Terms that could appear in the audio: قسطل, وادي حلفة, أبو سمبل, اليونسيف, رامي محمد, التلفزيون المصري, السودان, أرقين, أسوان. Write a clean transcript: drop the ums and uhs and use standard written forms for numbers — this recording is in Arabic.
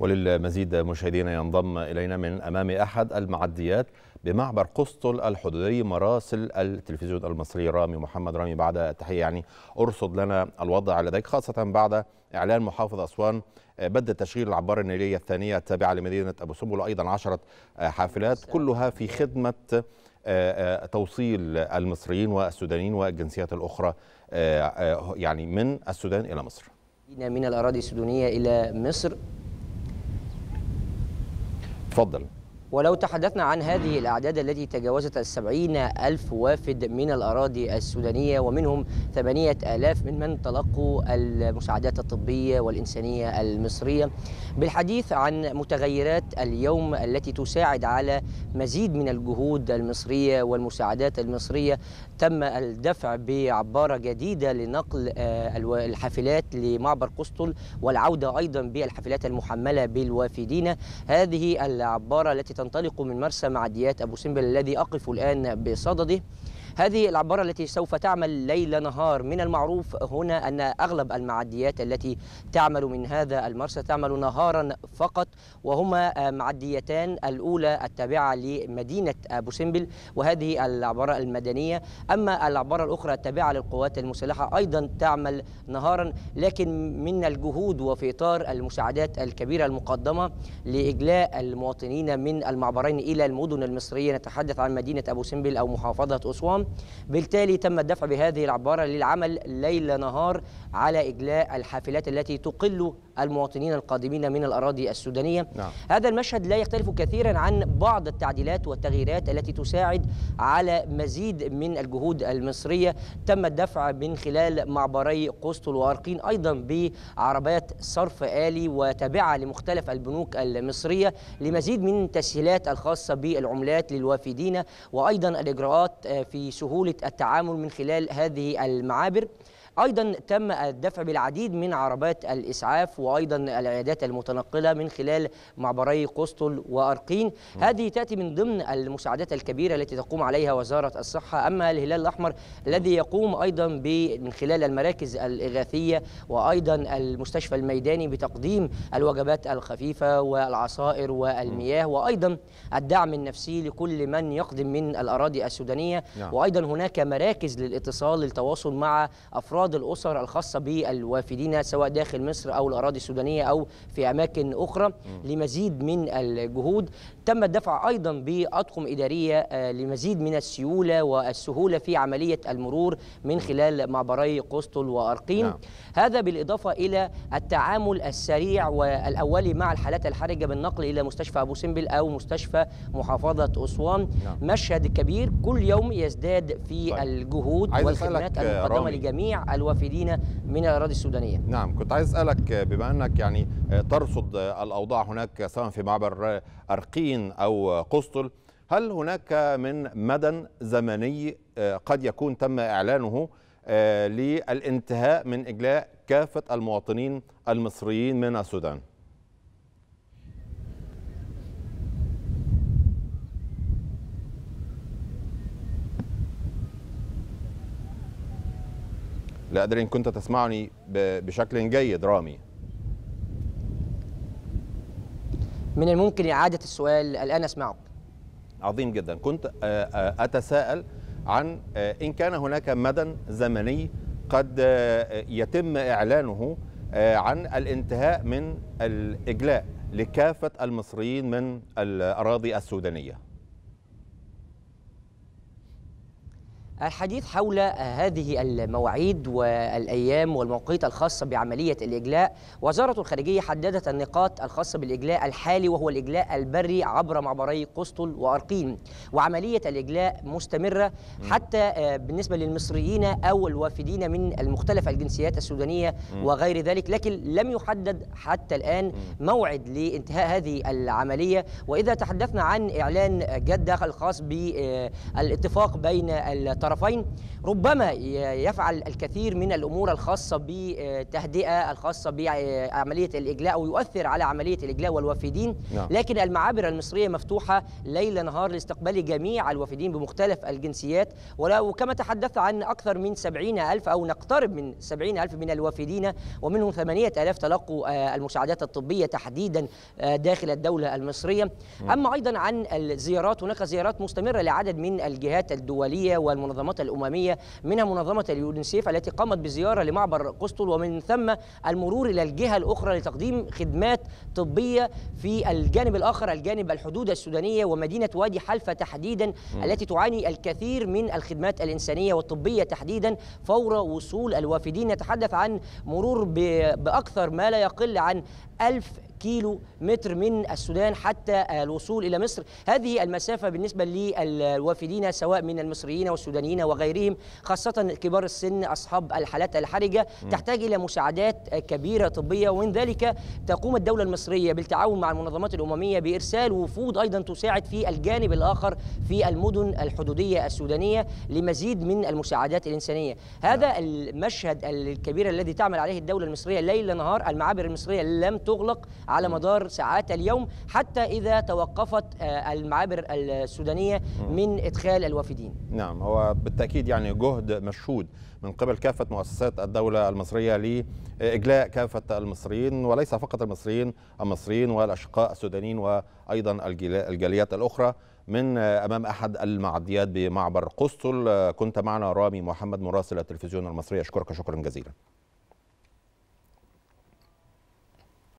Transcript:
وللمزيد مشاهدينا ينضم إلينا من أمام أحد المعديات بمعبر قسطل الحدودي مراسل التلفزيون المصري رامي محمد. رامي، بعد التحية، يعني أرصد لنا الوضع لديك خاصة بعد إعلان محافظ أسوان بدء تشغيل العبارة النيلية الثانية التابعة لمدينة أبو سمبل، وأيضا 10 حافلات كلها في خدمة توصيل المصريين والسودانيين والجنسيات الأخرى يعني من السودان إلى مصر، من الأراضي السودانية إلى مصر. تفضل. ولو تحدثنا عن هذه الأعداد التي تجاوزت 70,000 وافد من الأراضي السودانية، ومنهم 8,000 ممن تلقوا المساعدات الطبية والإنسانية المصرية. بالحديث عن متغيرات اليوم التي تساعد على مزيد من الجهود المصرية والمساعدات المصرية، تم الدفع بعبارة جديدة لنقل الحافلات لمعبر قسطل والعودة أيضا بالحافلات المحملة بالوافدين. هذه العبارة التي تنطلق من مرسى معديات أبو سمبل الذي أقف الآن بصدده، هذه العبارة التي سوف تعمل ليل نهار. من المعروف هنا أن أغلب المعديات التي تعمل من هذا المرسى تعمل نهارا فقط، وهما معديتان، الأولى التابعة لمدينة أبو سمبل وهذه العبارة المدنية، أما العبارة الأخرى التابعة للقوات المسلحة أيضا تعمل نهارا. لكن من الجهود وفي إطار المساعدات الكبيرة المقدمة لإجلاء المواطنين من المعبرين إلى المدن المصرية، نتحدث عن مدينة أبو سمبل أو محافظة أسوان، بالتالي تم الدفع بهذه العبارة للعمل ليل نهار على إجلاء الحافلات التي تقل المواطنين القادمين من الأراضي السودانية. نعم. هذا المشهد لا يختلف كثيرا عن بعض التعديلات والتغييرات التي تساعد على مزيد من الجهود المصرية. تم الدفع من خلال معبري قسطل وأرقين أيضا بعربات صرف آلي وتابعة لمختلف البنوك المصرية لمزيد من التسهيلات الخاصة بالعملات للوافدين، وأيضا الإجراءات في سهولة التعامل من خلال هذه المعابر. أيضا تم الدفع بالعديد من عربات الإسعاف وأيضا العيادات المتنقلة من خلال معبري قسطل وأرقين. هذه تأتي من ضمن المساعدات الكبيرة التي تقوم عليها وزارة الصحة. أما الهلال الأحمر الذي يقوم أيضا من خلال المراكز الإغاثية وأيضا المستشفى الميداني بتقديم الوجبات الخفيفة والعصائر والمياه، وأيضا الدعم النفسي لكل من يقدم من الأراضي السودانية. وأيضا هناك مراكز للاتصال للتواصل مع أفراد الأسر الخاصة بالوافدين سواء داخل مصر أو الأراضي السودانية أو في أماكن أخرى لمزيد من الجهود. تم الدفع أيضا بأطقم إدارية لمزيد من السيولة والسهولة في عملية المرور من خلال معبري قسطل وأرقين. نعم. هذا بالإضافة إلى التعامل السريع والأولي مع الحالات الحرجة بالنقل إلى مستشفى أبو سمبل أو مستشفى محافظة أسوان. نعم. مشهد كبير كل يوم يزداد في الجهود والخدمات المقدمة لجميع الوافدين من الأراضي السودانية. نعم، كنت عايز أسألك بما أنك يعني ترصد الأوضاع هناك سواء في معبر أرقين أو قسطل، هل هناك من مدى زمني قد يكون تم إعلانه للانتهاء من إجلاء كافة المواطنين المصريين من السودان؟ لا أدري إن كنت تسمعني بشكل جيد رامي. من الممكن إعادة السؤال؟ الآن أسمعك. عظيم جدا. كنت أتساءل عن إن كان هناك مدى زمني قد يتم إعلانه عن الانتهاء من الإجلاء لكافة المصريين من الأراضي السودانية. الحديث حول هذه المواعيد والأيام والمواقيت الخاصة بعملية الإجلاء، وزارة الخارجية حددت النقاط الخاصة بالإجلاء الحالي وهو الإجلاء البري عبر معبري قسطل وأرقين، وعملية الإجلاء مستمرة حتى بالنسبة للمصريين أو الوافدين من المختلف الجنسيات السودانية وغير ذلك، لكن لم يحدد حتى الآن موعد لانتهاء هذه العملية. وإذا تحدثنا عن إعلان جدة الخاص بالاتفاق بين الطرفين الطرفين ربما يفعل الكثير من الأمور الخاصة بتهدئة، الخاصة بعملية الإجلاء، ويؤثر على عملية الإجلاء والوافدين. لكن المعابر المصرية مفتوحة ليل نهار لاستقبال جميع الوافدين بمختلف الجنسيات، ولو كما تحدثت عن أكثر من 70,000 أو نقترب من 70,000 من الوافدين، ومنهم 8,000 تلقوا المساعدات الطبية تحديدا داخل الدولة المصرية. أما أيضا عن الزيارات، هناك زيارات مستمرة لعدد من الجهات الدولية والمنظمات الأممية، منها منظمة اليونسيف التي قامت بزيارة لمعبر قسطل، ومن ثم المرور إلى الجهة الأخرى لتقديم خدمات طبية. في الجانب الآخر، الجانب الحدود السودانية ومدينة وادي حلفة تحديدا التي تعاني الكثير من الخدمات الإنسانية والطبية تحديدا فور وصول الوافدين. نتحدث عن مرور بأكثر ما لا يقل عن 1000 كيلو متر من السودان حتى الوصول إلى مصر. هذه المسافة بالنسبة للوافدين سواء من المصريين والسودانيين وغيرهم، خاصة كبار السن أصحاب الحالات الحرجة، تحتاج إلى مساعدات كبيرة طبية. ومن ذلك تقوم الدولة المصرية بالتعاون مع المنظمات الأممية بإرسال وفود أيضا تساعد في الجانب الآخر في المدن الحدودية السودانية لمزيد من المساعدات الإنسانية. هذا المشهد الكبير الذي تعمل عليه الدولة المصرية ليل نهار. المعابر المصرية لم تغلق على مدار ساعات اليوم حتى إذا توقفت المعابر السودانية من إدخال الوافدين. نعم، هو بالتأكيد يعني جهد مشهود من قبل كافة مؤسسات الدولة المصرية لإجلاء كافة المصريين، وليس فقط المصريين والأشقاء السودانيين، وأيضا الجاليات الأخرى. من أمام أحد المعديات بمعبر قسطل كنت معنا رامي محمد مراسل التلفزيون المصري، أشكرك شكرا جزيلا.